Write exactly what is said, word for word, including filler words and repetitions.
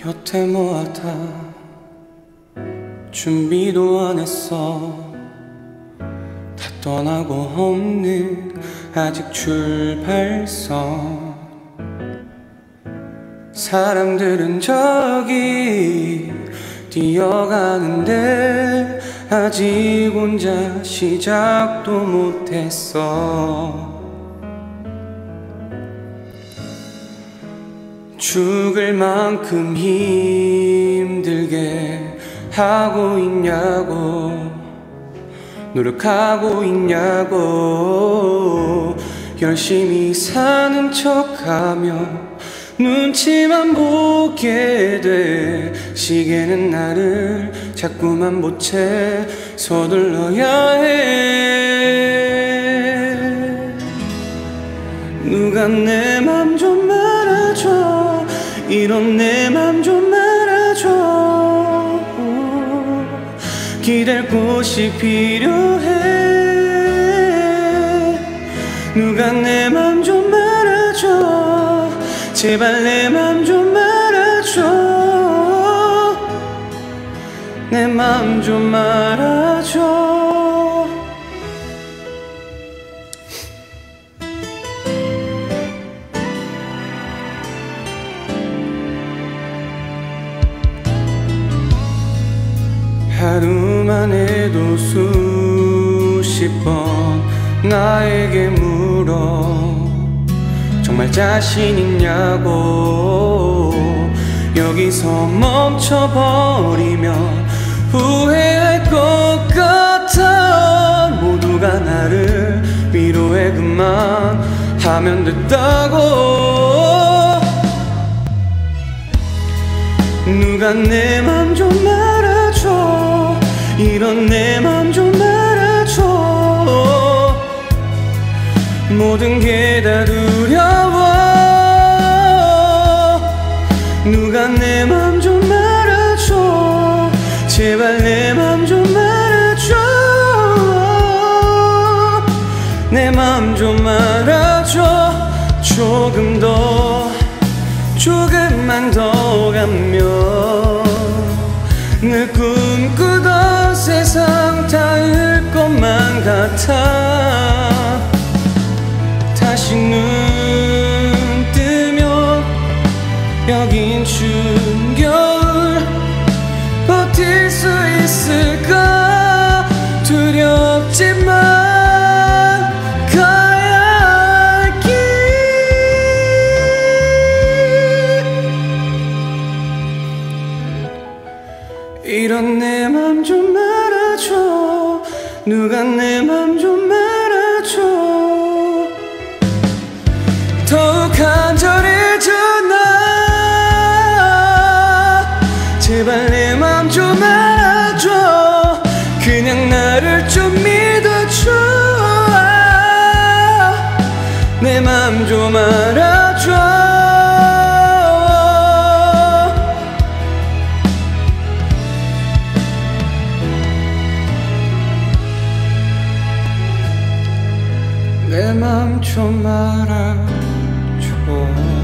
곁에 모아다 준비도 안 했어. 다 떠나고 없는 아직 출발선. 사람들은 저기 뛰어가는데 아직 혼자 시작도 못했어. 죽을 만큼 힘들게 하고 있냐고, 노력하고 있냐고. 열심히 사는 척하며 눈치만 보게 돼. 시계는 나를 자꾸만 못채 서둘러야 해. 누가 내 맘 좀 알아줘. 이런 내 맘 좀 알아줘. 기댈 곳이 필요해. 누가 내 맘 좀 알아줘. 제발 내 맘 좀 알아줘. 내 맘 좀 알아줘. 하루만 해도 수십 번 나에게 물어. 정말 자신 있냐고. 여기서 멈춰버리면 후회할 것 같아. 모두가 나를 위로해. 그만 하면 됐다고. 누가 내 맘 좀 알아줘. 이런 내 맘 좀 알아줘. 모든 게 다 두려워. 누가 내 맘 좀 알아줘. 제발 내 맘 좀 알아줘. 내 맘 좀 알아줘. 조금 더, 조금만 더 가면 내 꿈꾸던 세상 닿을 것만 같아. 다시 눈 뜨면 여긴 추운 겨울. 버틸 수 있을까. 두렵지만 이런 내 맘 좀 알아줘. 누가 내 맘 좀 알아줘. 더욱 간절해져나. 제발 내 맘 좀 알아줘. 그냥 나를 좀 믿어줘. 내 맘 좀 알아줘. 내 맘 좀 알아줘.